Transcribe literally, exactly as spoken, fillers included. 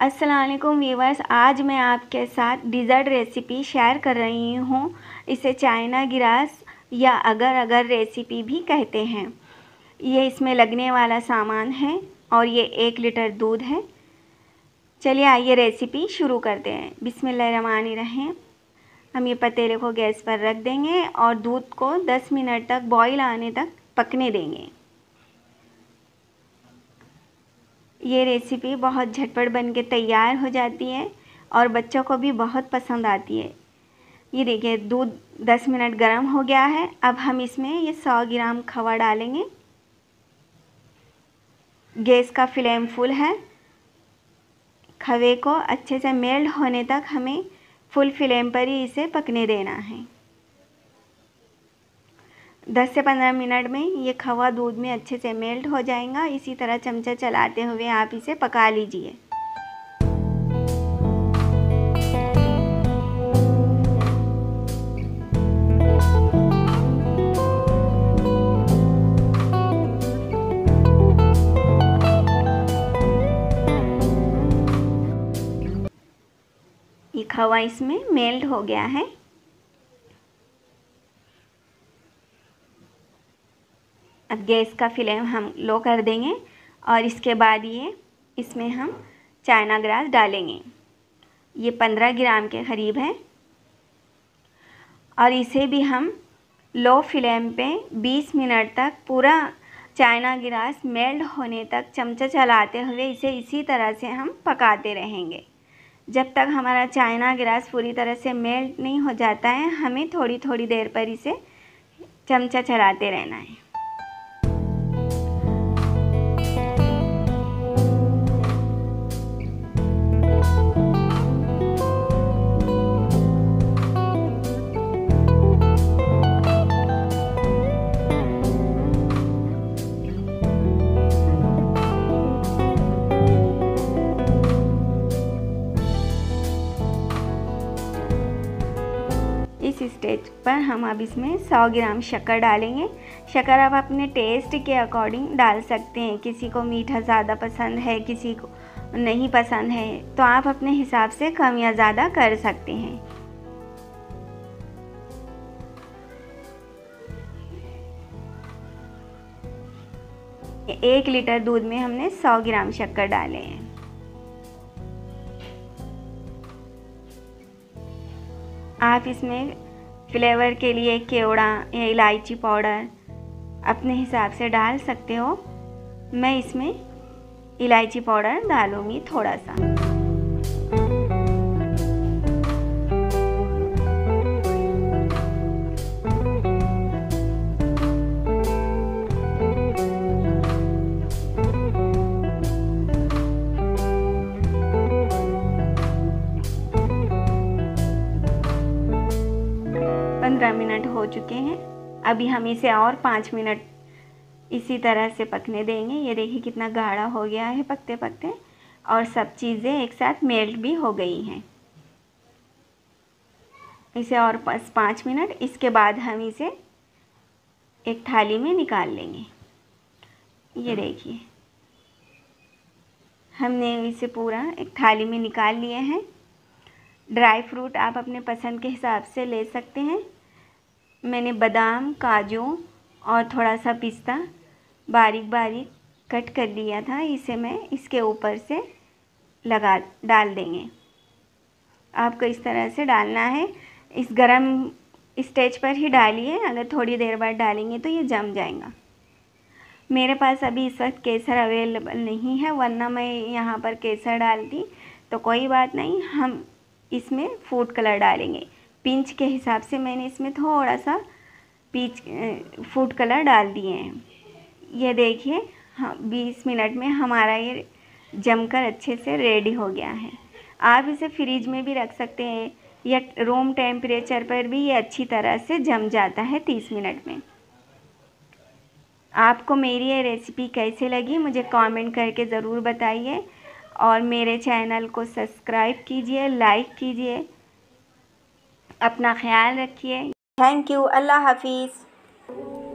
अस्सलाम वालेकुम व्यूवर्स, आज मैं आपके साथ डिज़र्ट रेसिपी शेयर कर रही हूँ। इसे चाइना ग्रास या अगर अगर रेसिपी भी कहते हैं। ये इसमें लगने वाला सामान है और ये एक लीटर दूध है। चलिए आइए रेसिपी शुरू करते हैं। बिस्मिल्लाहिर्रहमानिर्रहीम। हम ये पतीले को गैस पर रख देंगे और दूध को दस मिनट तक बॉईल आने तक पकने देंगे। ये रेसिपी बहुत झटपट बनके तैयार हो जाती है और बच्चों को भी बहुत पसंद आती है। ये देखिए दूध दस मिनट गर्म हो गया है। अब हम इसमें ये सौ ग्राम खोआ डालेंगे। गैस का फ्लेम फुल है। खोए को अच्छे से मेल्ट होने तक हमें फुल फ्लेम पर ही इसे पकने देना है। दस से पंद्रह मिनट में ये खोआ दूध में अच्छे से मेल्ट हो जाएगा। इसी तरह चमचा चलाते हुए आप इसे पका लीजिए। ये खोआ इसमें मेल्ट हो गया है। अब गैस का फ्लेम हम लो कर देंगे और इसके बाद ये इसमें हम चाइना ग्रास डालेंगे। ये पंद्रह ग्राम के करीब है और इसे भी हम लो फ्लेम पे बीस मिनट तक पूरा चाइना ग्रास मेल्ट होने तक चमचा चलाते हुए इसे इसी तरह से हम पकाते रहेंगे जब तक हमारा चाइना ग्रास पूरी तरह से मेल्ट नहीं हो जाता है। हमें थोड़ी थोड़ी देर पर इसे चमचा चलाते रहना है। इस स्टेज पर हम अब इसमें सौ ग्राम शक्कर डालेंगे। शक्कर आप अपने टेस्ट के अकॉर्डिंग डाल सकते हैं। किसी को मीठा ज़्यादा पसंद है, किसी को नहीं पसंद है, तो आप अपने हिसाब से कम या ज़्यादा कर सकते हैं। एक लीटर दूध में हमने सौ ग्राम शक्कर डाले हैं। आप इसमें फ्लेवर के लिए केवड़ा या इलायची पाउडर अपने हिसाब से डाल सकते हो। मैं इसमें इलायची पाउडर डालूँगी थोड़ा सा। पंद्रह मिनट हो चुके हैं। अभी हम इसे और पाँच मिनट इसी तरह से पकने देंगे। ये देखिए कितना गाढ़ा हो गया है पकते पकते और सब चीज़ें एक साथ मेल्ट भी हो गई हैं। इसे और पाँच मिनट, इसके बाद हम इसे एक थाली में निकाल लेंगे। ये देखिए हमने इसे पूरा एक थाली में निकाल लिए हैं। ड्राई फ्रूट आप अपने पसंद के हिसाब से ले सकते हैं। मैंने बादाम, काजू और थोड़ा सा पिस्ता बारीक बारीक कट कर लिया था। इसे मैं इसके ऊपर से लगा डाल देंगे। आपको इस तरह से डालना है। इस गरम स्टेज पर ही डालिए। अगर थोड़ी देर बाद डालेंगे तो ये जम जाएगा। मेरे पास अभी इस वक्त केसर अवेलेबल नहीं है, वरना मैं यहाँ पर केसर डालती। तो कोई बात नहीं, हम इसमें फूड कलर डालेंगे। पिंच के हिसाब से मैंने इसमें थोड़ा सा पीच फूड कलर डाल दिए हैं। ये देखिए बीस मिनट में हमारा ये जमकर अच्छे से रेडी हो गया है। आप इसे फ्रिज में भी रख सकते हैं या रूम टेम्परेचर पर भी ये अच्छी तरह से जम जाता है तीस मिनट में। आपको मेरी ये रेसिपी कैसे लगी मुझे कमेंट करके ज़रूर बताइए और मेरे चैनल को सब्सक्राइब कीजिए, लाइक कीजिए। अपना ख्याल रखिए। Thank you. अल्लाह हाफिज़।